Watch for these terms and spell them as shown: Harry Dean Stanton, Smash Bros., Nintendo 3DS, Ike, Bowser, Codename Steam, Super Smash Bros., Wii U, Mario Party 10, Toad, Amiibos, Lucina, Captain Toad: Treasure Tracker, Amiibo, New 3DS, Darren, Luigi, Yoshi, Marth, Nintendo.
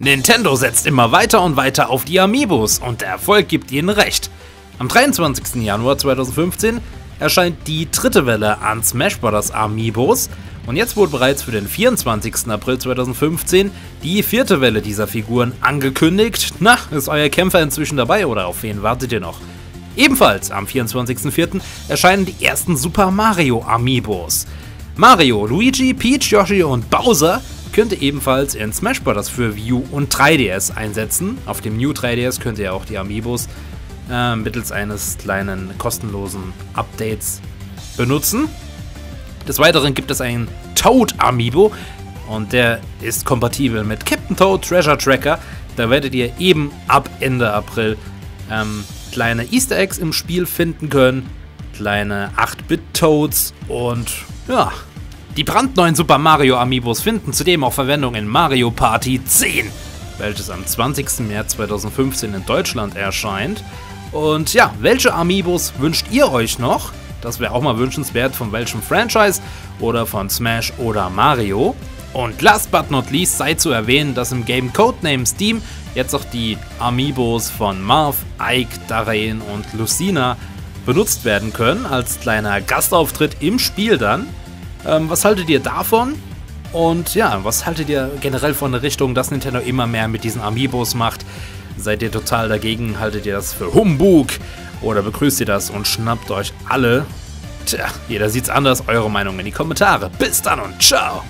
Nintendo setzt immer weiter und weiter auf die Amiibos und der Erfolg gibt ihnen recht. Am 23. Januar 2015 erscheint die dritte Welle an Smash Bros. Amiibos und jetzt wurde bereits für den 24. April 2015 die vierte Welle dieser Figuren angekündigt. Na, ist euer Kämpfer inzwischen dabei oder auf wen wartet ihr noch? Ebenfalls am 24.04. erscheinen die ersten Super Mario Amiibos. Mario, Luigi, Peach, Yoshi und Bowser könnt ihr ebenfalls in Smash Bros. Für Wii U und 3DS einsetzen. Auf dem New 3DS könnt ihr auch die Amiibos mittels eines kleinen kostenlosen Updates benutzen. Des Weiteren gibt es einen Toad Amiibo und der ist kompatibel mit Captain Toad Treasure Tracker. Da werdet ihr eben ab Ende April kleine Easter Eggs im Spiel finden können, kleine 8-Bit-Toads und ja. Die brandneuen Super Mario Amiibos finden zudem auch Verwendung in Mario Party 10, welches am 20. März 2015 in Deutschland erscheint. Und ja, welche Amiibos wünscht ihr euch noch? Das wäre auch mal wünschenswert, von welchem Franchise oder von Smash oder Mario. Und last but not least sei zu erwähnen, dass im Game Codename Steam jetzt auch die Amiibos von Marth, Ike, Darren und Lucina benutzt werden können, als kleiner Gastauftritt im Spiel dann. Was haltet ihr davon? Und ja, was haltet ihr generell von der Richtung, dass Nintendo immer mehr mit diesen Amiibos macht? Seid ihr total dagegen? Haltet ihr das für Humbug? Oder begrüßt ihr das und schnappt euch alle? Tja, jeder sieht's anders, eure Meinung in die Kommentare. Bis dann und ciao!